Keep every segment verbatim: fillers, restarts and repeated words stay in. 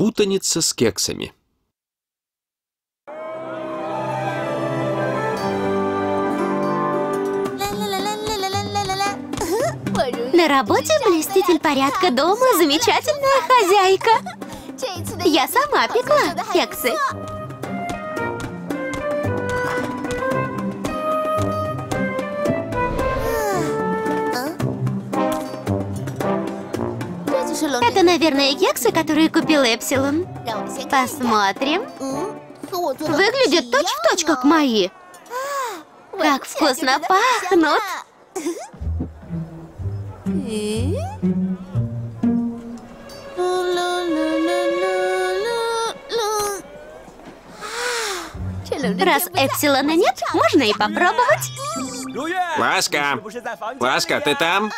Путаница с кексами. На работе блюститель порядка, дома замечательная хозяйка. Я сама пекла кексы. Это, наверное, кексы, которые купил Эпсилон. Посмотрим. Выглядят точь-в-точь, как мои. Как вкусно пахнут. Раз Эпсилона нет, можно и попробовать. Ласка, Ласка, ты там?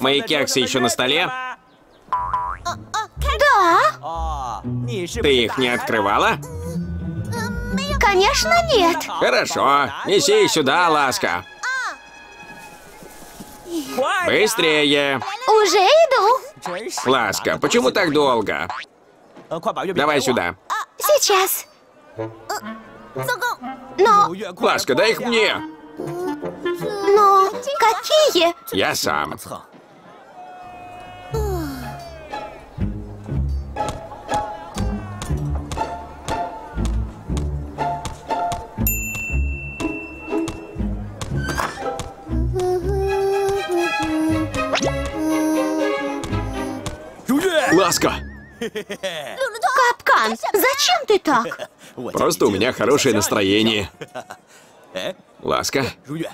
Мои кексы еще на столе? Да. Ты их не открывала? Конечно, нет. Хорошо, неси сюда, Ласка. Быстрее. Уже иду. Ласка, почему так долго? Давай сюда. Сейчас. Но... Ласка, дай их мне. Но какие? Я сам. Ласка! Капкан, зачем ты так? Просто у меня хорошее настроение. Ласка,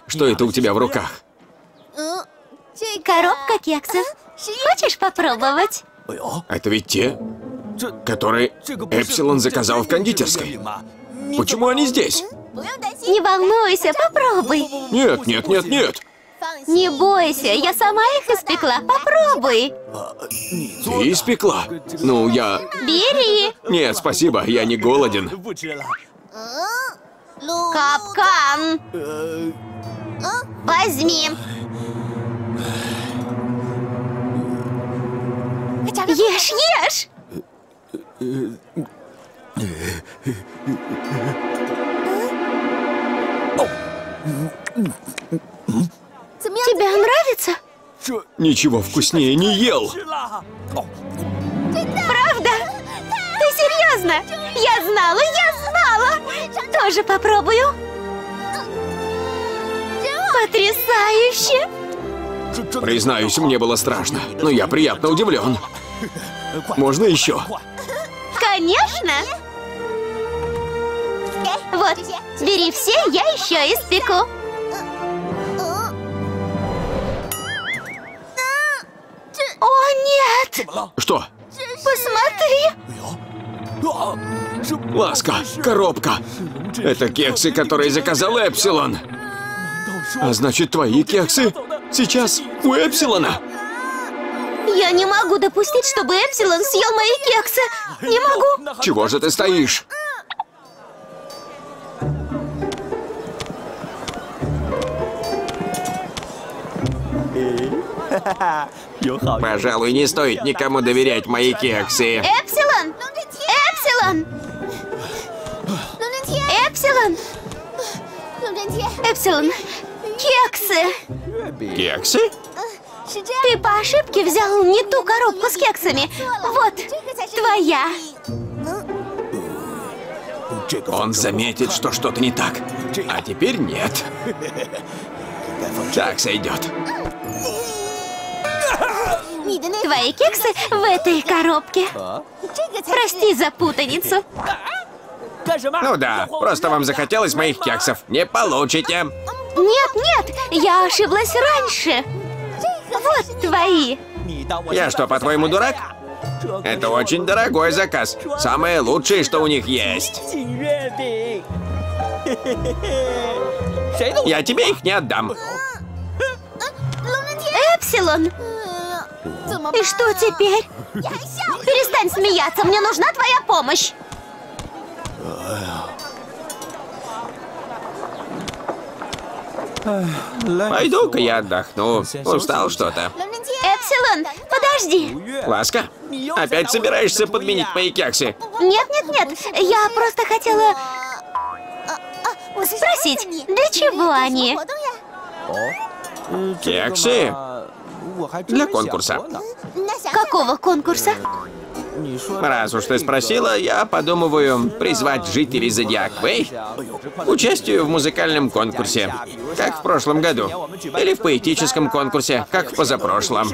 что это у тебя в руках? Коробка кексов. Хочешь попробовать? Это ведь те, которые Эпсилон заказал в кондитерской. Почему они здесь? Не волнуйся, попробуй. Нет, нет, нет, нет. Не бойся, я сама их испекла. Попробуй. Ты испекла? Ну, я... Бери. Нет, спасибо, я не голоден. Капкан! Возьми! Ешь, ешь! Тебе нравится? Ничего вкуснее не ел! Правда? Ты серьезно? Я знала, я знала! Тоже попробую. Потрясающе! Признаюсь, мне было страшно, но я приятно удивлен. Можно еще? Конечно! Вот, бери все, я еще испеку. О, нет! Что? Посмотри! Ласка, коробка. Это кексы, которые заказал Эпсилон. А значит, твои кексы сейчас у Эпсилона. Я не могу допустить, чтобы Эпсилон съел мои кексы. Не могу. Чего же ты стоишь? Пожалуй, не стоит никому доверять мои кексы. Эпсилон! Эпсилон! Эпсилон! Эпсилон! Кексы! Кексы? Ты по ошибке взял не ту коробку с кексами. Вот, твоя. Он заметит, что что-то не так. А теперь нет. Так сойдет. Твои кексы в этой коробке. Прости за путаницу. Ну да, просто вам захотелось моих кексов. Не получите. Нет, нет, я ошиблась раньше. Вот твои. Я что, по-твоему, дурак? Это очень дорогой заказ. Самое лучшее, что у них есть. Я тебе их не отдам. Эпсилон! И что теперь? Перестань смеяться, мне нужна твоя помощь. Пойду-ка я отдохну. Устал что-то. Эпсилон, подожди. Подожди. Ласка, опять собираешься подменить мои кексы? Нет, нет, нет. Я просто хотела спросить, для чего они? Кексы? Для конкурса. Какого конкурса? Раз уж ты спросила, я подумываю призвать жителей Зодиаквей к участию в музыкальном конкурсе, как в прошлом году, или в поэтическом конкурсе, как в позапрошлом.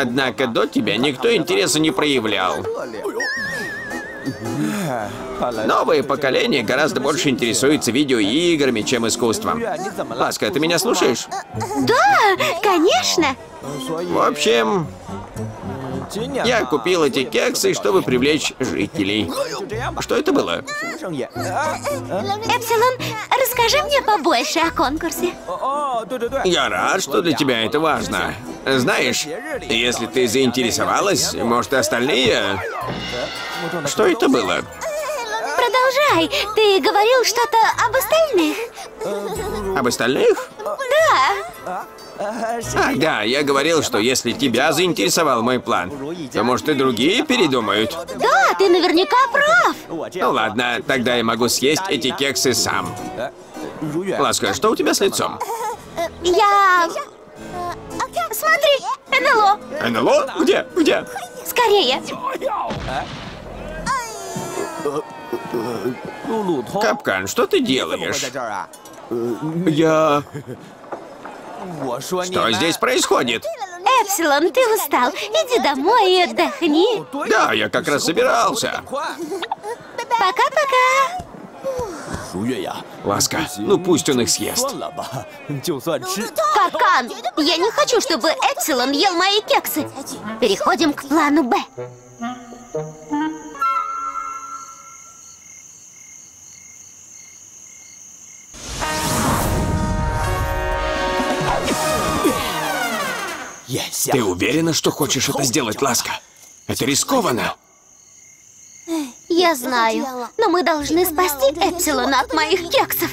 Однако до тебя никто интереса не проявлял. Новое поколение гораздо больше интересуется видеоиграми, чем искусством. Ласка, ты меня слушаешь? Да, конечно! В общем... Я купил эти кексы, чтобы привлечь жителей. Что это было? Эпсилон, расскажи мне побольше о конкурсе. Я рад, что для тебя это важно. Знаешь, если ты заинтересовалась, может, и остальные... Что это было? Продолжай. Ты говорил что-то об остальных. Об остальных? Да. А, да, я говорил, что если тебя заинтересовал мой план, то, может, и другие передумают. Да, ты наверняка прав. Ну ладно, тогда я могу съесть эти кексы сам. Ласка, что у тебя с лицом? Я... Смотри, НЛО. НЛО? Где? Где? Скорее. Капкан, что ты делаешь? Я... Что здесь происходит? Эпсилон, ты устал. Иди домой и отдохни. Да, я как раз собирался. Пока-пока. Ласка, ну пусть он их съест. Какан, я не хочу, чтобы Эпсилон ел мои кексы. Переходим к плану Б. Ты уверена, что хочешь это сделать, Ласка? Это рискованно. Я знаю, но мы должны спасти Эпсилона от моих кексов.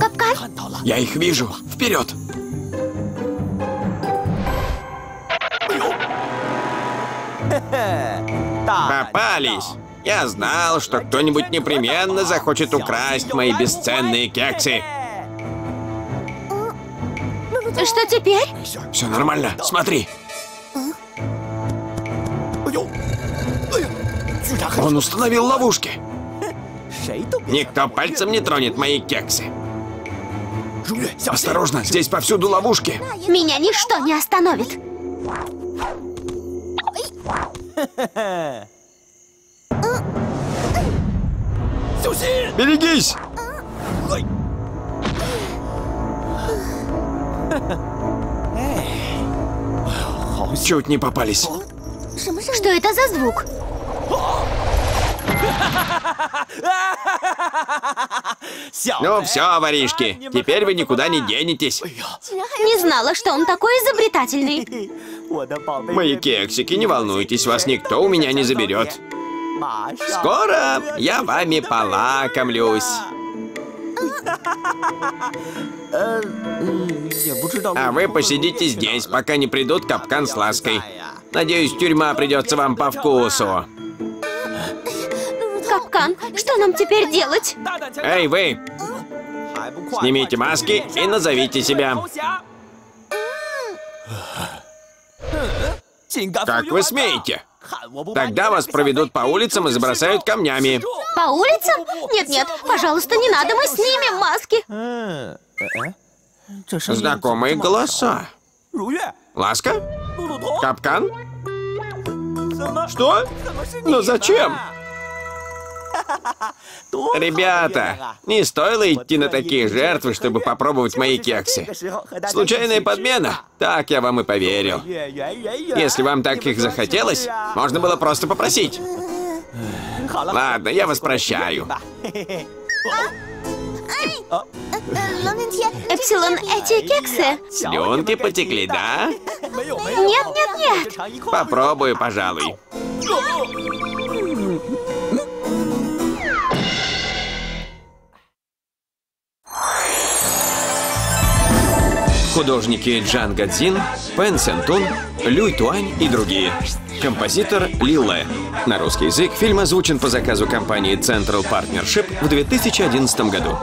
Капкан? Я их вижу. Вперед! Попались! Я знал, что кто-нибудь непременно захочет украсть мои бесценные кексы. Что теперь? Все нормально, смотри. Он установил ловушки. Никто пальцем не тронет мои кексы. Осторожно, здесь повсюду ловушки. Меня ничто не остановит. Берегись! Чуть не попались. Что это за звук? Ну все, воришки, теперь вы никуда не денетесь. Не знала, что он такой изобретательный. Мои кексики, не волнуйтесь, вас никто у меня не заберет. Скоро я вами полакомлюсь. А вы посидите здесь, пока не придут Капкан с Лаской. Надеюсь, тюрьма придется вам по вкусу. Капкан, что нам теперь делать? Эй, вы! Снимите маски и назовите себя. Как вы смеете? Тогда вас проведут по улицам и забросают камнями. По улицам? Нет-нет, пожалуйста, не надо, мы снимем маски. Знакомые голоса. Ласка? Капкан? Что? Но зачем? Ребята, не стоило идти на такие жертвы, чтобы попробовать мои кексы. Случайная подмена? Так я вам и поверил. Если вам так их захотелось, можно было просто попросить. Ладно, я вас прощаю. Эпсилон, эти кексы... Слюнки потекли, да? Нет, нет, нет. Попробую, пожалуй. Художники Джан Гадзин, Пэн Сен Тун, Люй Туань и другие. Композитор Ли Лэ. На русский язык фильм озвучен по заказу компании Central Partnership в две тысячи одиннадцатом году.